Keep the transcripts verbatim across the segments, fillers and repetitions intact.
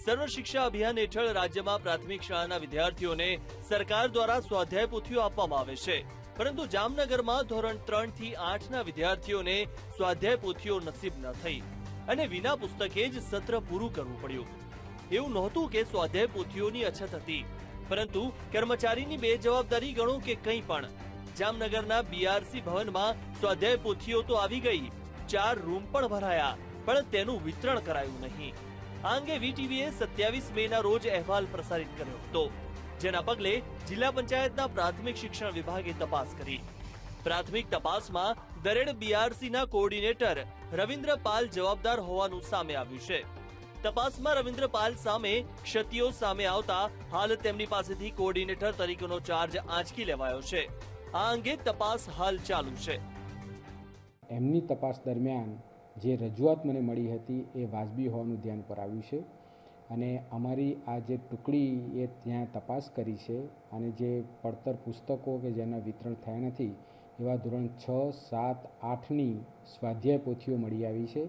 સર્વ શિક્ષા અભિયાન હેઠળ રાજ્યમાં પ્રાથમિક શાળાના વિદ્યાર્થીઓને સરકાર દ્વારા સ્વાધ્યાય પોથીઓ આપવામાં આવે છે, પરંતુ જામનગરમાં ધોરણ ત્રણ થી આઠ ના વિદ્યાર્થીઓને સ્વાધ્યાય પોથીઓ નસીબ ન થઈ અને વિના પુસ્તકે જ સત્ર પૂરું કરવું પડ્યું. એવું નહોતું કે સ્વાધ્યાય પોથીઓની અછત હતી, પરંતુ કર્મચારીની બેજવાબદારી ગણો કે કંઈ પણ. જામનગરના બીઆરસી ભવનમાં સ્વાધ્યાય પોથીઓ તો આવી ગઈ, ચાર રૂમ પણ ભરાયા, પણ તેનું વિતરણ કરાયું નહીં. આ અંગે વીટીવીએ સત્યાવીસ મે ના રોજ અહેવાલ પ્રસારિત કર્યો હતો, જેના પગલે જિલ્લા પંચાયતના પ્રાથમિક શિક્ષણ વિભાગે તપાસ કરી. પ્રાથમિક તપાસમાં દરેડ બીઆરસી ના કોઓર્ડિનેટર રવિન્દ્ર પાલ જવાબદાર હોવાનું સામે આવ્યું છે. તપાસમાં રવિન્દ્ર પાલ સામે ક્ષતિઓ સામે આવતા હાલ તેમની પાસેથી કોઓર્ડિનેટર તરીકેનો ચાર્જ આંચકી લેવાયો છે. આ અંગે તપાસ હાલ ચાલુ છે. એમની તપાસ દરમિયાન જે રજૂઆત મને મળી હતી એ વાજબી હોવાનું ધ્યાન પર આવ્યું છે અને અમારી આ જે ટુકડી એ ત્યાં તપાસ કરી છે અને જે પડતર પુસ્તકો કે જેના વિતરણ થયા નથી એવા ધોરણ છ સાત આઠની સ્વાધ્યાય પોથીઓ મળી આવી છે.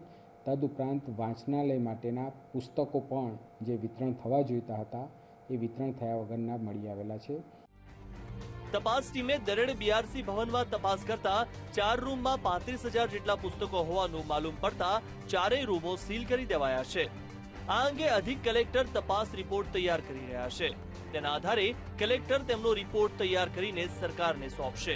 તદઉપરાંત વાંચનાલય માટેના પુસ્તકો પણ જે વિતરણ થવા જોઈતા હતા એ વિતરણ થયા વગરના મળી આવેલા છે. તપાસ ટીમે દરેડ બીઆરસી ભવનમાં તપાસ કરતા ચાર રૂમમાં પાંત્રીસ હજાર જેટલા પુસ્તકો હોવાનું માલુમ પડતા ચારેય રૂમો સીલ કરી દેવાયા છે. આ અંગે અધિક કલેક્ટર તપાસ રિપોર્ટ તૈયાર કરી રહ્યા છે, તેના આધારે કલેક્ટર તેમનો રિપોર્ટ તૈયાર કરીને સરકારને સોંપશે.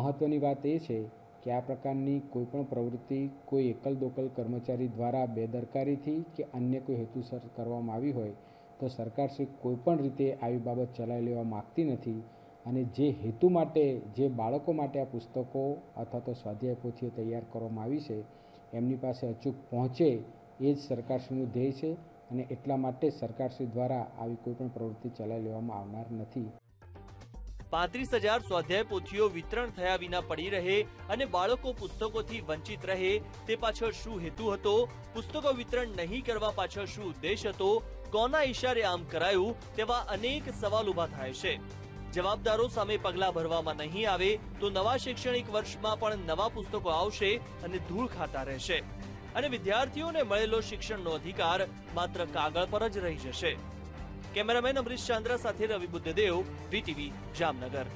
મહત્વની વાત એ છે કે આ પ્રકારની કોઈપણ પ્રવૃત્તિ કોઈ એકલ દોકલ કર્મચારી દ્વારા બેદરકારીથી કે અન્ય કોઈ હેતુસર કરવામાં આવી હોય તો સરકાર શ્રી કોઈપણ રીતે આવી બાબત ચલાવી લેવા માગતી નથી અને જે હેતુ માટે જે બાળકો માટે આ પુસ્તકો અથવા તો સ્વાધ્યાય પોથીઓ તૈયાર કરવામાં આવી છે એમની પાસે અચૂક પહોંચે એ જ સરકારશ્રીનું ધ્યેય છે અને એટલા માટે સરકારશ્રી દ્વારા આવી કોઈપણ પ્રવૃત્તિ ચલાવી લેવામાં આવનાર નથી. પાંત્રીસ હજાર સ્વાધ્યાય પોથીઓ વિતરણ થયા વિના પડી રહે અને બાળકો પુસ્તકોથી વંચિત રહે તે પાછળ શું હેતુ હતો? પુસ્તકો વિતરણ નહીં કરવા પાછળ શું ઉદ્દેશ હતો? કોના ઈશારે આમ કરાયું? તેવા અનેક સવાલ ઉભા થાય છે. જવાબદારો સામે પગલા ભરવામાં નહીં આવે તો નવા શૈક્ષણિક વર્ષમાં પણ નવા પુસ્તકો આવશે અને ધૂળ ખાતા રહેશે અને વિદ્યાર્થીઓને મળેલો શિક્ષણનો અધિકાર માત્ર કાગળ પર જ રહી જશે. કેમેરામેન અમરીશ ચાંદ્રા સાથે રવિ બુદ્ધદેવ, વીટીવી, જામનગર.